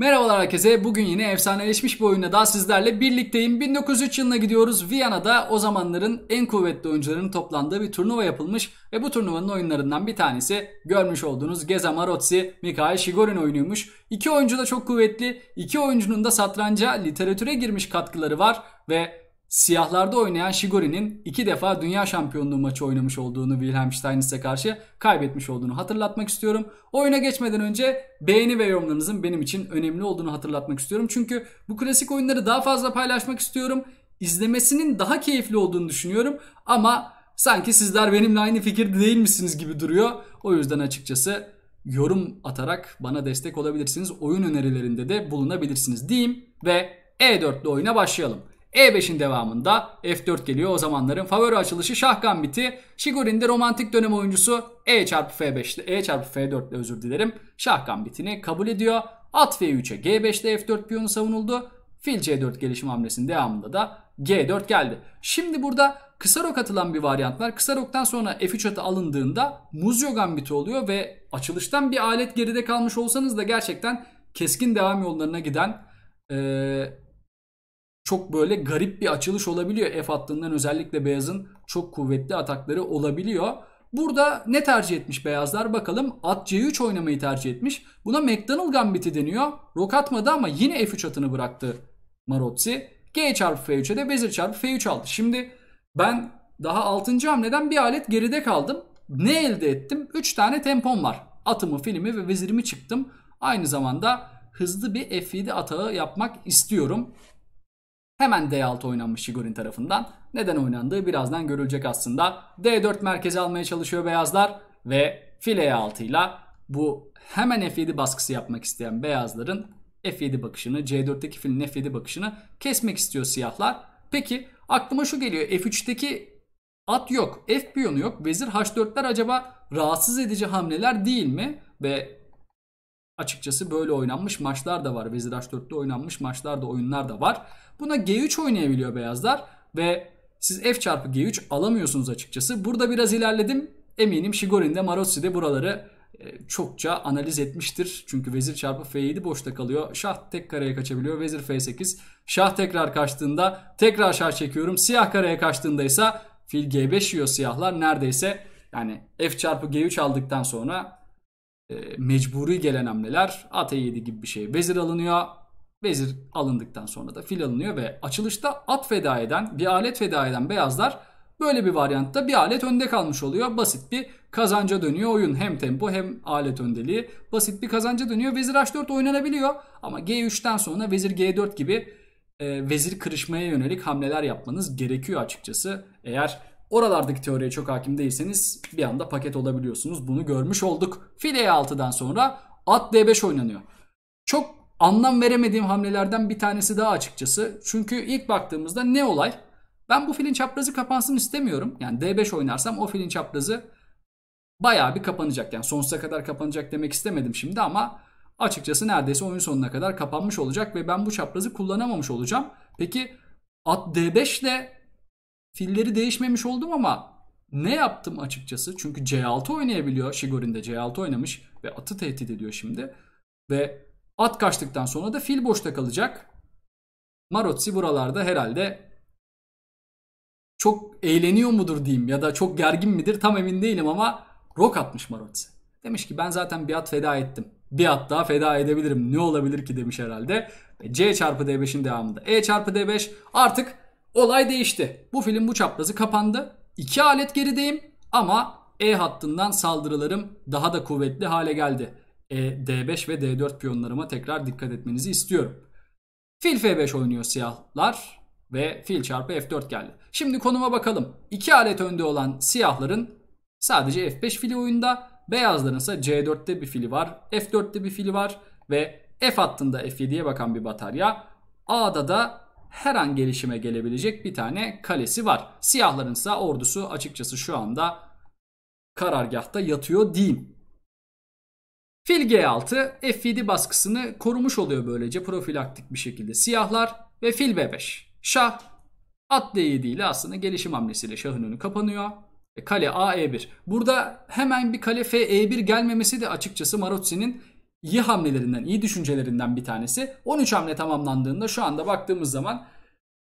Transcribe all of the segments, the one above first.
Merhabalar herkese. Bugün yine efsaneleşmiş bir oyunda daha sizlerle birlikteyim. 1903 yılına gidiyoruz. Viyana'da o zamanların en kuvvetli oyuncularının toplandığı bir turnuva yapılmış ve bu turnuvanın oyunlarından bir tanesi görmüş olduğunuz Geza Maroczy, Mikhail Chigorin oyunuymuş. İki oyuncu da çok kuvvetli. İki oyuncunun da satranca, literatüre girmiş katkıları var ve siyahlarda oynayan Chigorin'in 2 defa dünya şampiyonluğu maçı oynamış olduğunu, Wilhelm Steinitz'e karşı kaybetmiş olduğunu hatırlatmak istiyorum. Oyuna geçmeden önce beğeni ve yorumlarınızın benim için önemli olduğunu hatırlatmak istiyorum. Çünkü bu klasik oyunları daha fazla paylaşmak istiyorum. İzlemesinin daha keyifli olduğunu düşünüyorum ama sanki sizler benimle aynı fikirde değil misiniz gibi duruyor. O yüzden açıkçası yorum atarak bana destek olabilirsiniz. Oyun önerilerinde de bulunabilirsiniz diyeyim ve E4'lü oyuna başlayalım. E5'in devamında F4 geliyor. O zamanların favori açılışı şah gambiti. Chigorin de romantik dönem oyuncusu E çarpı F4'le özür dilerim. Şah gambitini kabul ediyor. At F3'e G5'te F4 piyonu savunuldu. Fil C4 gelişim hamlesinin devamında da G4 geldi. Şimdi burada kısa rok atılan bir varyant var. Kısa roktan sonra F3 atı alındığında Muzio Gambiti oluyor ve açılıştan bir alet geride kalmış olsanız da gerçekten keskin devam yollarına giden çok böyle garip bir açılış olabiliyor. F hattından özellikle beyazın çok kuvvetli atakları olabiliyor. Burada ne tercih etmiş beyazlar bakalım. At C3 oynamayı tercih etmiş. Buna McDonnell Gambit'i deniyor. Rok atmadı ama yine F3 atını bıraktı Maroczy. G çarpı F3'e de vezir çarpı F3 aldı. Şimdi ben daha 6. hamleden bir alet geride kaldım. Ne elde ettim? 3 tane tempom var. Atımı, filimi ve vezirimi çıktım. Aynı zamanda hızlı bir F7 atağı yapmak istiyorum. Hemen D6 oynanmış Chigorin tarafından. Neden oynandığı birazdan görülecek aslında. D4 merkeze almaya çalışıyor beyazlar. Ve fil E6 ile bu hemen F7 baskısı yapmak isteyen beyazların F7 bakışını, C4'teki filin F7 bakışını kesmek istiyor siyahlar. Peki aklıma şu geliyor. F3'teki at yok. F piyonu yok. Vezir H4'ler acaba rahatsız edici hamleler değil mi? Ve açıkçası böyle oynanmış maçlar da var. Vezir H4'te oynanmış maçlar da, oyunlar da var. Buna G3 oynayabiliyor beyazlar ve siz F çarpı G3 alamıyorsunuz açıkçası. Burada biraz ilerledim. Eminim Chigorin de Maroczy de buraları çokça analiz etmiştir. Çünkü vezir çarpı F7 boşta kalıyor. Şah tek kareye kaçabiliyor. Vezir F8. Şah tekrar kaçtığında tekrar şah çekiyorum. Siyah kareye kaçtığında ise fil G5 yiyor siyahlar. Neredeyse yani F çarpı G3 aldıktan sonra mecburi gelen hamleler at E7 gibi bir şey. Vezir alınıyor. Vezir alındıktan sonra da fil alınıyor ve açılışta at feda eden, bir alet feda eden beyazlar böyle bir varyantta bir alet önde kalmış oluyor. Basit bir kazanca dönüyor oyun. Hem tempo hem alet öndeliği. Basit bir kazanca dönüyor. Vezir H4 oynanabiliyor ama G3'ten sonra vezir G4 gibi vezir kırışmaya yönelik hamleler yapmanız gerekiyor açıkçası. Eğer oralardaki teoriye çok hakim değilseniz bir anda paket olabiliyorsunuz. Bunu görmüş olduk. Fil E6'dan sonra at D5 oynanıyor. Çok anlam veremediğim hamlelerden bir tanesi daha açıkçası. Çünkü ilk baktığımızda ne olay? Ben bu filin çaprazı kapansın istemiyorum. Yani D5 oynarsam o filin çaprazı bayağı bir kapanacak. Yani sonsuza kadar kapanacak demek istemedim şimdi ama açıkçası neredeyse oyun sonuna kadar kapanmış olacak ve ben bu çaprazı kullanamamış olacağım. Peki at D5 ile filleri değişmemiş oldum ama ne yaptım açıkçası? Çünkü C6 oynayabiliyor. Chigorin de C6 oynamış ve atı tehdit ediyor şimdi. Ve at kaçtıktan sonra da fil boşta kalacak. Maroczy buralarda herhalde çok eğleniyor mudur diyeyim ya da çok gergin midir tam emin değilim ama rok atmış Maroczy. Demiş ki ben zaten bir at feda ettim. Bir at daha feda edebilirim. Ne olabilir ki demiş herhalde. C çarpı D5'in devamında E çarpı D5. Artık olay değişti. Bu filin bu çaprazı kapandı. İki alet gerideyim ama E hattından saldırılarım daha da kuvvetli hale geldi. D5 ve D4 piyonlarıma tekrar dikkat etmenizi istiyorum. Fil F5 oynuyor siyahlar ve fil çarpı F4 geldi. Şimdi konuma bakalım. İki alet önde olan siyahların sadece F5 fili oyunda. Beyazların ise C4'te bir fili var. F4'te bir fili var. Ve F hattında F7'ye bakan bir batarya. A'da da her an gelişime gelebilecek bir tane kalesi var. Siyahların ise ordusu açıkçası şu anda karargahta yatıyor diyeyim. Fil G6 F7 baskısını korumuş oluyor böylece profilaktik bir şekilde siyahlar ve fil B5. Şah at D7 ile aslında gelişim hamlesiyle şahın önü kapanıyor. Kale A E1. Burada hemen bir kale F E1 gelmemesi de açıkçası Marotsy'nin iyi hamlelerinden, iyi düşüncelerinden bir tanesi. 13 hamle tamamlandığında şu anda baktığımız zaman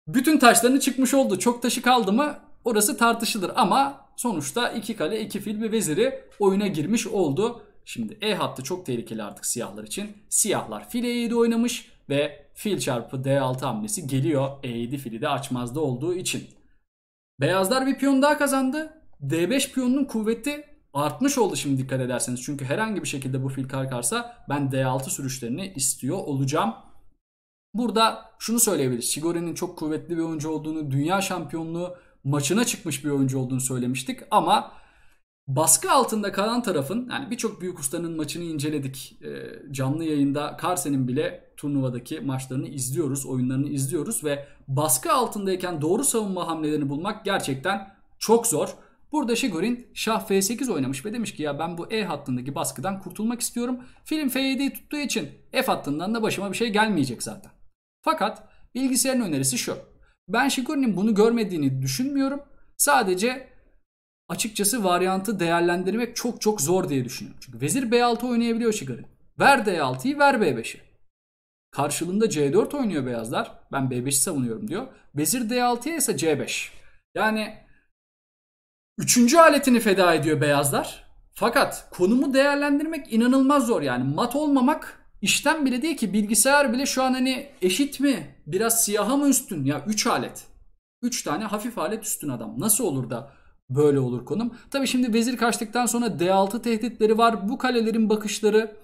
bütün taşlarını çıkmış oldu. Çok taşı kaldı mı orası tartışılır ama sonuçta 2 kale, 2 fil ve veziri oyuna girmiş oldu. Şimdi E hattı çok tehlikeli artık siyahlar için. Siyahlar fil E7 oynamış ve fil çarpı D6 hamlesi geliyor. E7 fili de açmazda olduğu için. Beyazlar bir piyon daha kazandı. D5 piyonunun kuvveti artmış oldu şimdi dikkat ederseniz. Çünkü herhangi bir şekilde bu fil kalkarsa ben D6 sürüşlerini istiyor olacağım. Burada şunu söyleyebiliriz. Chigorin'in çok kuvvetli bir oyuncu olduğunu, dünya şampiyonluğu maçına çıkmış bir oyuncu olduğunu söylemiştik. Ama baskı altında kalan tarafın, yani birçok büyük ustanın maçını inceledik. Canlı yayında Carlsen'in bile turnuvadaki maçlarını izliyoruz, oyunlarını izliyoruz. Ve baskı altındayken doğru savunma hamlelerini bulmak gerçekten çok zor. Burada Chigorin şah F8 oynamış ve demiş ki ya ben bu E hattındaki baskıdan kurtulmak istiyorum. Film F7'yi tuttuğu için F hattından da başıma bir şey gelmeyecek zaten. Fakat bilgisayarın önerisi şu. Ben Chigorin'in bunu görmediğini düşünmüyorum. Sadece açıkçası varyantı değerlendirmek çok çok zor diye düşünüyorum. Çünkü vezir B6 oynayabiliyor Chigorin. Ver D6'yı, ver B5'i. Karşılığında C4 oynuyor beyazlar. Ben B5'i savunuyorum diyor. Vezir D6'ya ise C5. Yani üçüncü aletini feda ediyor beyazlar. Fakat konumu değerlendirmek inanılmaz zor. Yani mat olmamak işten bile değil ki, bilgisayar bile şu an hani eşit mi? Biraz siyaha mı üstün? Ya 3 alet. 3 tane hafif alet üstün adam. Nasıl olur da böyle olur konum? Tabi şimdi vezir kaçtıktan sonra D6 tehditleri var. Bu kalelerin bakışları.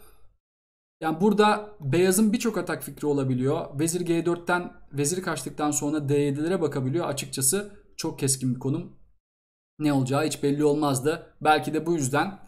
Yani burada beyazın birçok atak fikri olabiliyor. Vezir G4'ten vezir kaçtıktan sonra D7'lere bakabiliyor. Açıkçası çok keskin bir konum. Ne olacağı hiç belli olmazdı. Belki de bu yüzden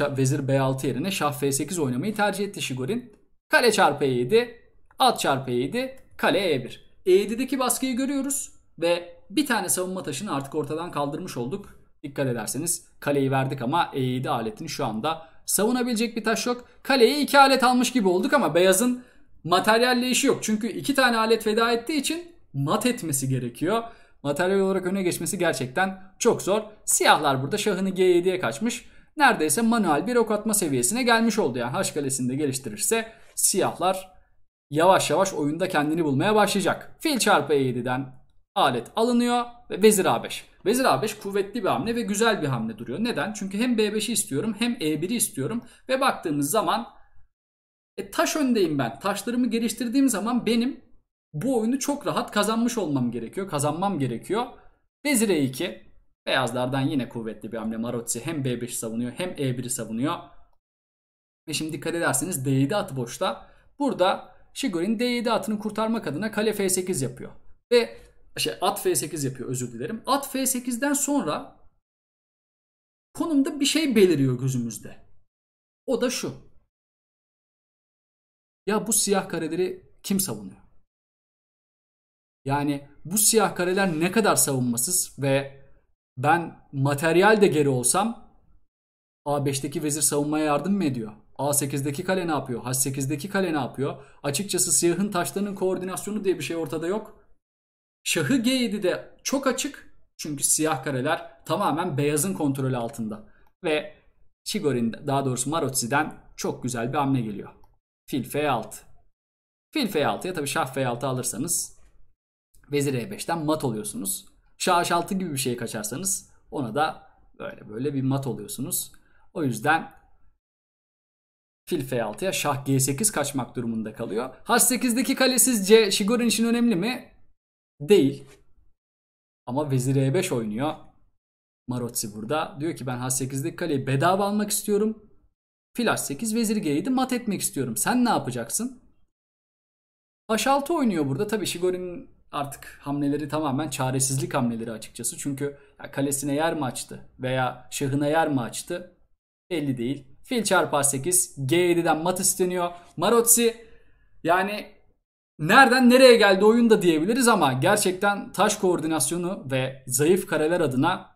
vezir B6 yerine şah F8 oynamayı tercih etti Chigorin. Kale çarpı E7, at çarpı E7, kale E1. E7'deki baskıyı görüyoruz ve bir tane savunma taşını artık ortadan kaldırmış olduk. Dikkat ederseniz kaleyi verdik ama E7 aletini şu anda savunabilecek bir taş yok. Kaleye 2 alet almış gibi olduk ama beyazın materyalle işi yok. Çünkü 2 tane alet feda ettiği için mat etmesi gerekiyor. Materyal olarak öne geçmesi gerçekten çok zor. Siyahlar burada şahını G7'ye kaçmış. Neredeyse manuel bir ok atma seviyesine gelmiş oldu. Yani H kalesinde geliştirirse siyahlar yavaş yavaş oyunda kendini bulmaya başlayacak. Fil çarpı E7'den alet alınıyor ve vezir A5. Vezir A5 kuvvetli bir hamle ve güzel bir hamle duruyor. Neden? Çünkü hem B5'i istiyorum hem E1'i istiyorum. Ve baktığımız zaman taş öndeyim ben. Taşlarımı geliştirdiğim zaman benim bu oyunu çok rahat kazanmış olmam gerekiyor. Kazanmam gerekiyor. Vezir E2. Beyazlardan yine kuvvetli bir hamle. Maroczy hem B5'i savunuyor hem E1'i savunuyor. Ve şimdi dikkat ederseniz D7 atı boşta. Burada Chigorin D7 atını kurtarmak adına kale F8 yapıyor. Ve at F8 yapıyor, özür dilerim. At F8'den sonra konumda bir şey beliriyor gözümüzde. O da şu. Ya bu siyah kareleri kim savunuyor? Yani bu siyah kareler ne kadar savunmasız ve ben materyal de geri olsam A5'teki vezir savunmaya yardım mı ediyor? A8'deki kale ne yapıyor? H8'deki kale ne yapıyor? Açıkçası siyahın taşlarının koordinasyonu diye bir şey ortada yok. Şahı G7'de çok açık. Çünkü siyah kareler tamamen beyazın kontrolü altında. Ve Chigorin, daha doğrusu Marotzi'den çok güzel bir hamle geliyor. Fil F6. Fil F6'ya tabii şah F6 alırsanız vezir E5'ten mat oluyorsunuz. Şah H6 gibi bir şeye kaçarsanız ona da böyle bir mat oluyorsunuz. O yüzden fil F6'ya şah G8 kaçmak durumunda kalıyor. H8'deki kalesizce Chigorin için önemli mi? Değil. Ama vezir E5 oynuyor. Maroczy burada. Diyor ki ben H8'deki kaleyi bedava almak istiyorum. Fil H8, vezir G7 mat etmek istiyorum. Sen ne yapacaksın? H6 oynuyor burada. Tabii Chigorin'in artık hamleleri tamamen çaresizlik hamleleri açıkçası. Çünkü kalesine yer mi açtı veya şahına yer mi açtı belli değil. Fil çarpı A8, G7'den mat isteniyor. Maroczy yani nereden nereye geldi oyunda diyebiliriz ama gerçekten taş koordinasyonu ve zayıf kareler adına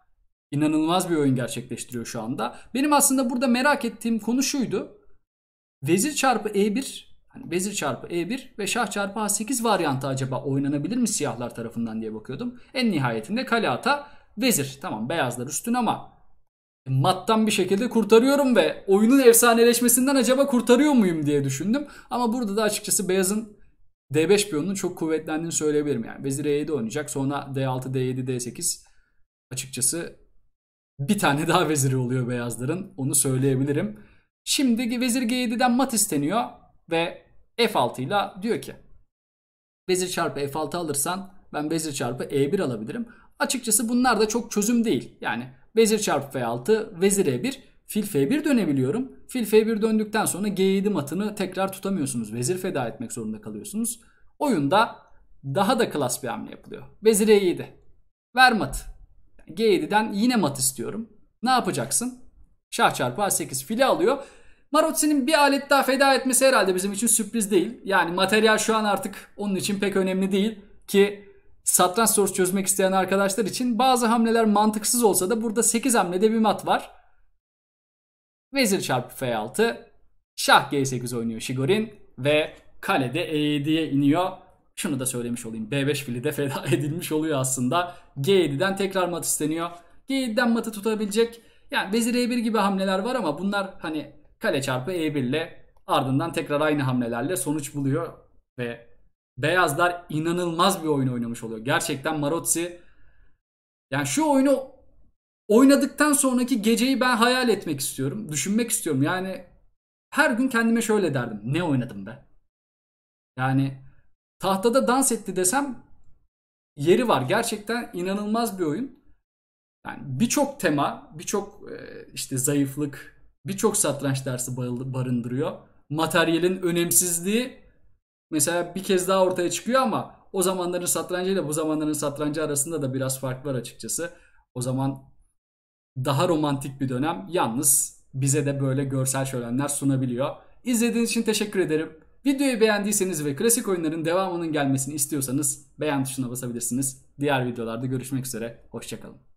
inanılmaz bir oyun gerçekleştiriyor şu anda. Benim aslında burada merak ettiğim konu şuydu. Vezir çarpı E1, vezir çarpı E1 ve şah çarpı H8 varyantı acaba oynanabilir mi siyahlar tarafından diye bakıyordum. En nihayetinde kale ata vezir. Tamam beyazlar üstün ama mattan bir şekilde kurtarıyorum ve oyunun efsaneleşmesinden acaba kurtarıyor muyum diye düşündüm. Ama burada da açıkçası beyazın D5 piyonunun çok kuvvetlendiğini söyleyebilirim. Yani vezir E7 oynayacak, sonra D6, D7, D8, açıkçası bir tane daha veziri oluyor beyazların, onu söyleyebilirim. Şimdi vezir G7'den mat isteniyor ve F6 ile diyor ki vezir çarpı F6 alırsan ben vezir çarpı E1 alabilirim. Açıkçası bunlar da çok çözüm değil. Yani vezir çarpı F6, vezir E1, fil F1 dönebiliyorum. Fil F1 döndükten sonra G7 matını tekrar tutamıyorsunuz. Vezir feda etmek zorunda kalıyorsunuz. Oyunda daha da klas bir hamle yapılıyor. Vezir E7. Ver matı. G7'den yine mat istiyorum. Ne yapacaksın? Şah çarpı A8 fili alıyor. Maroczy'nin bir alet daha feda etmesi herhalde bizim için sürpriz değil. Yani materyal şu an artık onun için pek önemli değil ki... Satranç sorusu çözmek isteyen arkadaşlar için bazı hamleler mantıksız olsa da burada 8 hamlede bir mat var. Vezir çarpı F6, şah G8 oynuyor Chigorin ve kalede E7'ye iniyor. Şunu da söylemiş olayım, B5 fili de feda edilmiş oluyor aslında. G7'den tekrar mat isteniyor. G7'den matı tutabilecek. Yani vezir E1 gibi hamleler var ama bunlar hani kale çarpı E1 ile ardından tekrar aynı hamlelerle sonuç buluyor ve beyazlar inanılmaz bir oyun oynamış oluyor. Gerçekten Maroczy, yani şu oyunu oynadıktan sonraki geceyi ben hayal etmek istiyorum. Düşünmek istiyorum. Yani her gün kendime şöyle derdim. Ne oynadım be? Yani tahtada dans etti desem yeri var. Gerçekten inanılmaz bir oyun. Yani birçok tema, birçok işte zayıflık, birçok satranç dersi barındırıyor. Materyalin önemsizliği mesela bir kez daha ortaya çıkıyor ama o zamanların satrancı ile bu zamanların satrancı arasında da biraz fark var açıkçası. O zaman daha romantik bir dönem, yalnız bize de böyle görsel şölenler sunabiliyor. İzlediğiniz için teşekkür ederim. Videoyu beğendiyseniz ve klasik oyunların devamının gelmesini istiyorsanız beğen tuşuna basabilirsiniz. Diğer videolarda görüşmek üzere, hoşçakalın.